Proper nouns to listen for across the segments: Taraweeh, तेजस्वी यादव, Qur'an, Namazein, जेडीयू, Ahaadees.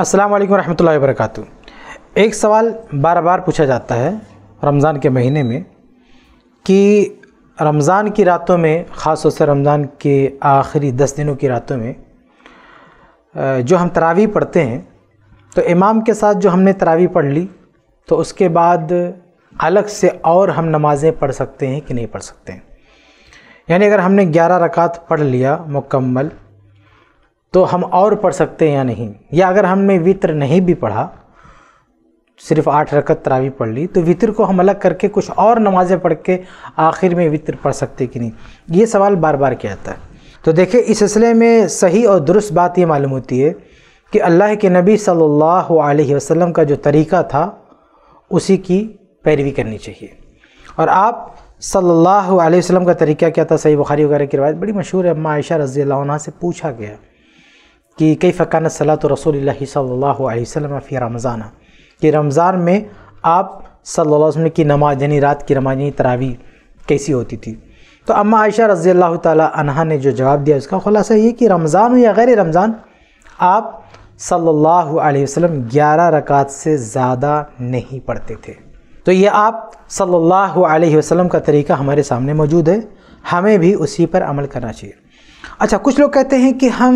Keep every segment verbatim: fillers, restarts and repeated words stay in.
अस्सलाम वालेकुम रहमतुल्लाहि व बरकातहू। एक सवाल बार बार पूछा जाता है रमज़ान के महीने में कि रमज़ान की रातों में, ख़ास तौर से रमज़ान के आखिरी दस दिनों की रातों में जो हम तरावी पढ़ते हैं, तो इमाम के साथ जो हमने तरावी पढ़ ली तो उसके बाद अलग से और हम नमाज़ें पढ़ सकते हैं कि नहीं पढ़ सकते हैं। यानी अगर हमने ग्यारह रकात पढ़ लिया मुकम्मल तो हम और पढ़ सकते हैं या नहीं, या अगर हमने वित्र नहीं भी पढ़ा, सिर्फ़ आठ रकत तरावी पढ़ ली, तो वित्र को हम अलग करके कुछ और नमाज़ें पढ़ के आखिर में वित्र पढ़ सकते कि नहीं। ये सवाल बार बार किया जाता है। तो देखिए, इस सिलसिले में सही और दुरुस्त बात ये मालूम होती है कि अल्लाह के नबी सल्लल्लाहु अलैहि वसल्लम का जो तरीक़ा था उसी की पैरवी करनी चाहिए। और आप सल्लल्लाहु अलैहि वसल्लम का तरीक़ा क्या था, सही बुखारी वगैरह की रिवायत बड़ी मशहूर है। अम्मा आयशा रज़ी अल्लाह अन्हा से पूछा गया कि कैफ़ कानत सलातु रसूलिल्लाहि सल्लल्लाहु अलैहि वसल्लम फ़ी रमज़ान, कि रमज़ान में आप सल्लल्लाहु अलैहि वसल्लम की नमाज यानी रात की नमाज यानी तरावी कैसी होती थी। तो अम्मा आयशा रज़ी अल्लाह ताला अन्हा ने जो जवाब दिया उसका ख़ुलासा ये कि रमज़ान हो या गैर रमज़ान, आप सल्लल्लाहु अलैहि वसल्लम ग्यारह रकात से ज़्यादा नहीं पढ़ते थे। तो ये आप सल्लल्लाहु अलैहि वसल्लम का तरीक़ा हमारे सामने मौजूद है, हमें भी उसी पर अमल करना चाहिए। अच्छा, कुछ लोग कहते हैं कि हम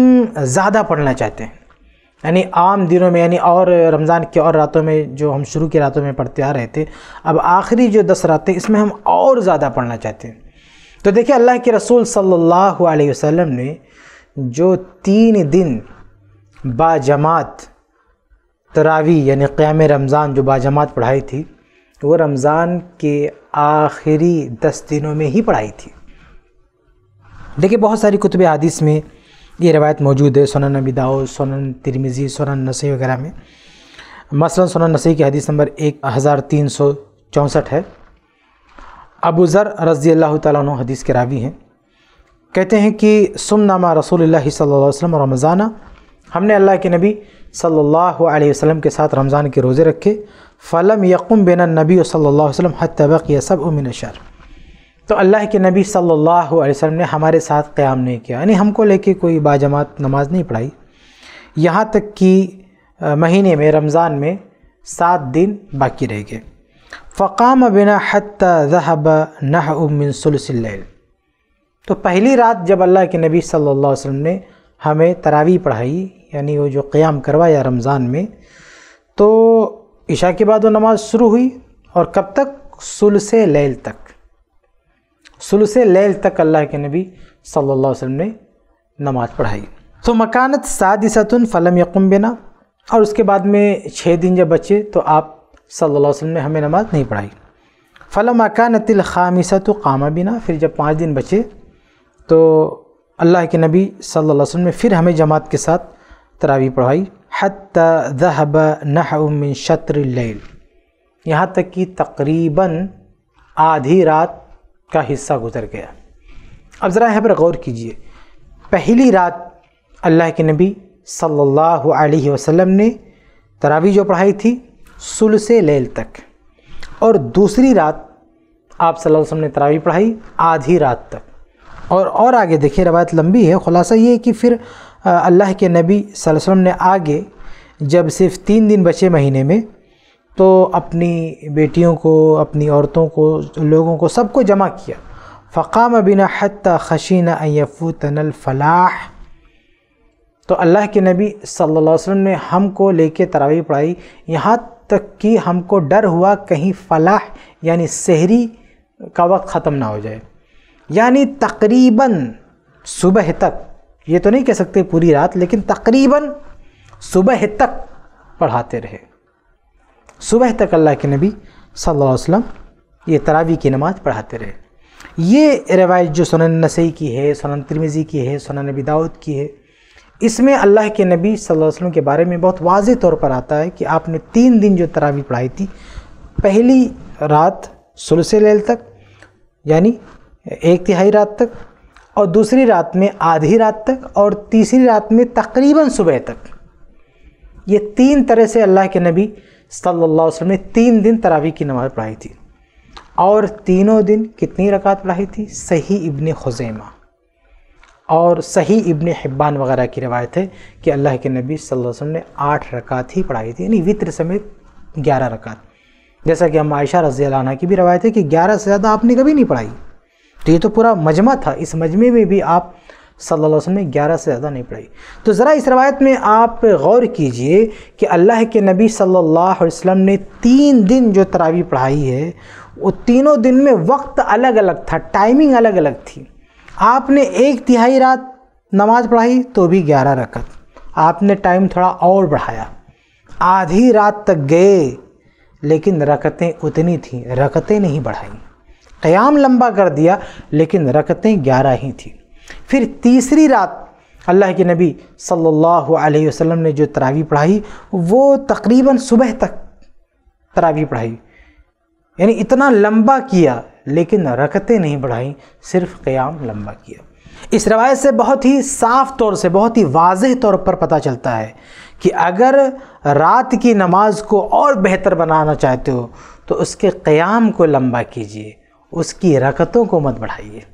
ज़्यादा पढ़ना चाहते हैं, यानी आम दिनों में, यानी और रमज़ान के और रातों में जो हम शुरू की रातों में पढ़ते आ रहे थे, अब आखिरी जो दस रातें इसमें हम और ज़्यादा पढ़ना चाहते हैं। तो देखिए, अल्लाह के रसूल सल्लल्लाहु अलैहि वसल्लम ने जो तीन दिन बाजमात तरावी यानी क़याम रमज़ान जो बाजमात पढ़ाई थी, वो रमज़ान के आखिरी दस दिनों में ही पढ़ाई थी। देखिए, बहुत सारी कुतुब हदीस में ये रवायत मौजूद है, सुनन अबी दाऊद, सुनन तिरमिज़ी, सुनन नसई वगैरह में। मसलन सुनन नसई की हदीस नंबर एक हज़ार तीन सौ चौंसठ है। अबू ज़र रज़ी अल्लाह तआला अन्हु हदीस के रावी हैं, कहते हैं कि सुमनामा रसूलुल्लाह सल्लल्लाहु अलैहि वसल्लम रमज़ाना, हमने अल्लाह के नबी सल्लल्लाहु अलैहि वसल्लम के साथ रमज़ान के रोज़े रखे। फ़लम यकुम बिना नबी सल्लल्लाहु अलैहि वसल्लम हत्ता बक़िया सबअ मिन अश-शहर, तो अल्लाह के नबी सल्लल्लाहु अलैहि वसल्लम ने हमारे साथ क़याम नहीं किया, यानी हमको लेके कोई बाजमात नमाज नहीं पढ़ाई, यहाँ तक कि महीने में रमज़ान में सात दिन बाकी रह गए। फ़क़ाम बिना हत्ता ज़हब नहउ मिन सुलुसिल लैल, तो पहली रात जब अल्लाह के नबी सल्लल्लाहु अलैहि वसल्लम ने हमें तरावी पढ़ाई, यानी वो जो क़याम करवाया रमज़ान में, तो इशा के बाद वो नमाज़ शुरू हुई और कब तक, सुलुसे लैल तक। सुलुसे लैल तक अल्लाह के नबी सल्लल्लाहु अलैहि वसल्लम ने नमाज पढ़ाई। तो मकानत सादिसतुन फ़लम यकुम बिना, और उसके बाद में छः दिन जब बचे तो आप सल्लल्लाहु अलैहि वसल्लम ने हमें नमाज नहीं पढ़ाई। फ़लम मकानतिल ख़ामिसतु क़ामा बिना, फिर जब पाँच दिन बचे तो अल्लाह के नबी सल्लल्लाहु अलैहि वसल्लम ने फिर हमें जमात के साथ तरावी पढ़ाई। हत्ता ज़हब नहउ मिन शत्रिल लैल, यहाँ तक कि तकरीबन आधी रात का हिस्सा गुजर गया। अब ज़रा यहाँ पर गौर कीजिए, पहली रात अल्लाह के नबी सल्लल्लाहु अलैहि वसल्लम ने तरावी जो पढ़ाई थी सुलसे लैल तक, और दूसरी रात आप सल्लल्लाहु अलैहि वसल्लम ने तरावी पढ़ाई आधी रात तक। और और आगे देखिए, रवायत लंबी है, ख़ुलासा ये है कि फिर अल्लाह के नबी सल्लल्लाहु अलैहि वसल्लम ने आगे जब सिर्फ़ तीन दिन बचे महीने में, तो अपनी बेटियों को, अपनी औरतों को, लोगों को, सबको जमा किया। फ़क़ाम बिना हत्ता खशीना अन यफ़ूतनल फलाह, तो अल्लाह के नबी सल्लल्लाहु अलैहि वसल्लम ने हमको लेके तरावी पढ़ाई, यहाँ तक कि हमको डर हुआ कहीं फलाह यानी सहरी का वक्त ख़त्म ना हो जाए। यानी तकरीबन सुबह तक, ये तो नहीं कह सकते पूरी रात, लेकिन तकरीबन सुबह तक पढ़ाते रहे। सुबह तक अल्लाह के नबी सल्लल्लाहु अलैहि वसल्लम ये तरावी की नमाज़ पढ़ाते रहे। ये रिवायत जो सुनन नसई की है, सुनन तिरमिज़ी की है, सुनन अबी दाऊद की है, इसमें अल्लाह के नबी सल्लल्लाहु अलैहि वसल्लम के बारे में बहुत वाज़े तौर पर आता है कि आपने तीन दिन जो तरावी पढ़ाई थी, पहली रात सुलसे लैल तक यानी एक तिहाई रात तक, और दूसरी रात में आधी रात तक, और तीसरी रात में तकरीबन सुबह तक। ये तीन तरह से अल्लाह के नबी सल्लल्लाहु अलैहि वसल्लम ने तीन दिन तरावी की नमाज़ पढ़ाई थी। और तीनों दिन कितनी रकात पढ़ाई थी, सही इब्ने खुज़ैमा और सही इब्न हिब्बान वगैरह की रवायत है कि अल्लाह के नबी सल्लल्लाहु अलैहि वसल्लम ने आठ रकात ही पढ़ाई थी, यानी वित्र समेत ग्यारह रकात। जैसा कि हम आयशा रज़ी अल्लाह अन्हा की भी रवायत है कि ग्यारह से ज़्यादा आपने कभी नहीं पढ़ाई। तो ये तो पूरा मजमा था, इस मजमे में भी आप सल्लल्लाहु अलैहि वसल्लम ने ग्यारह से ज़्यादा नहीं पढ़ाई। तो ज़रा इस रवायत में आप गौर कीजिए कि अल्लाह के नबी सल्लल्लाहु अलैहि वसल्लम ने तीन दिन जो तरावी पढ़ाई है वो तीनों दिन में वक्त अलग अलग था, टाइमिंग अलग अलग थी। आपने एक तिहाई रात नमाज़ पढ़ाई तो भी ग्यारह रकात, आपने टाइम थोड़ा और बढ़ाया, आधी रात तक गए लेकिन रकतें उतनी थी, रकतें नहीं बढ़ाई, क़याम लंबा कर दिया लेकिन रकतें ग्यारह ही थी। फिर तीसरी रात अल्लाह के नबी सल्लल्लाहु अलैहि वसल्लम ने जो तरावी पढ़ाई वो तकरीबन सुबह तक तरावी पढ़ाई, यानी इतना लंबा किया लेकिन रकतें नहीं बढ़ाई, सिर्फ क़याम लंबा किया। इस रवायत से बहुत ही साफ़ तौर से, बहुत ही वाज़ह तौर पर पता चलता है कि अगर रात की नमाज़ को और बेहतर बनाना चाहते हो तो उसके क़याम को लंबा कीजिए, उसकी रकतों को मत बढ़ाइए।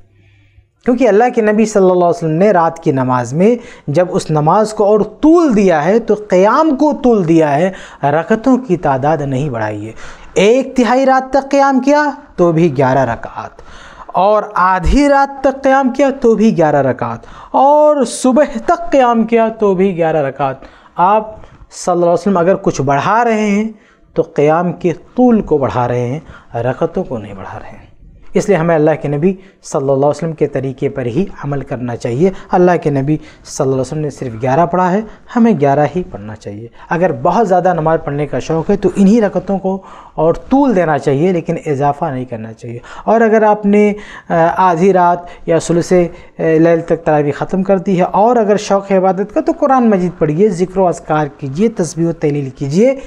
क्योंकि अल्लाह के नबी सल्लल्लाहु अलैहि वसल्लम ने रात की नमाज़ में जब उस नमाज को और तूल दिया है तो क़याम को तूल दिया है, रकतों की तादाद नहीं बढ़ाई है। एक तिहाई रात तक क़याम किया तो भी ग्यारह रकात, और आधी रात तक क़याम किया तो भी ग्यारह रकात, और सुबह तक क़याम किया तो भी ग्यारह रकात। आप सल्लल्लाहु अलैहि वसल्लम अगर कुछ बढ़ा रहे हैं तो क़याम के तूल को बढ़ा रहे हैं, रकतों को नहीं बढ़ा रहे हैं। इसलिए हमें अल्लाह के नबी सल्लल्लाहु अलैहि वसल्लम के तरीके पर ही अमल करना चाहिए। अल्लाह के नबी सल्लल्लाहु अलैहि वसल्लम ने सिर्फ ग्यारह पढ़ा है, हमें ग्यारह ही पढ़ना चाहिए। अगर बहुत ज़्यादा नमाज़ पढ़ने का शौक़ है तो इन्हीं रकतों को और तूल देना चाहिए लेकिन इजाफ़ा नहीं करना चाहिए। और अगर आपने आधी रात या सुलसे लैल तक तरावी ख़त्म कर दी है और अगर शौक़ है इबादत का तो कुरान मजीद पढ़िए, ज़िक्र अज़कार कीजिए, तस्बीह तहलील कीजिए,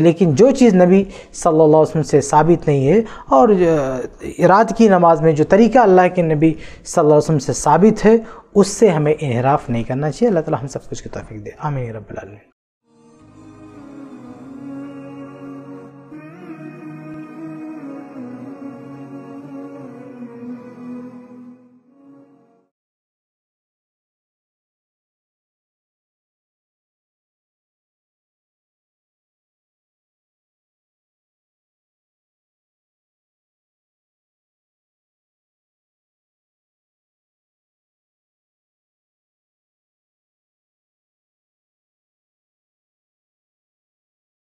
लेकिन जो चीज़ नबी सल्लल्लाहु अलैहि वसल्लम से साबित नहीं है और रात की नमाज़ में जो तरीका अल्लाह के नबी सल्लल्लाहु अलैहि वसल्लम से साबित है उससे हमें इन्हराफ़ नहीं करना चाहिए। अल्लाह ताला हम सब कुछ की तौफीक दे। आमीन रब्बिल आलमीन।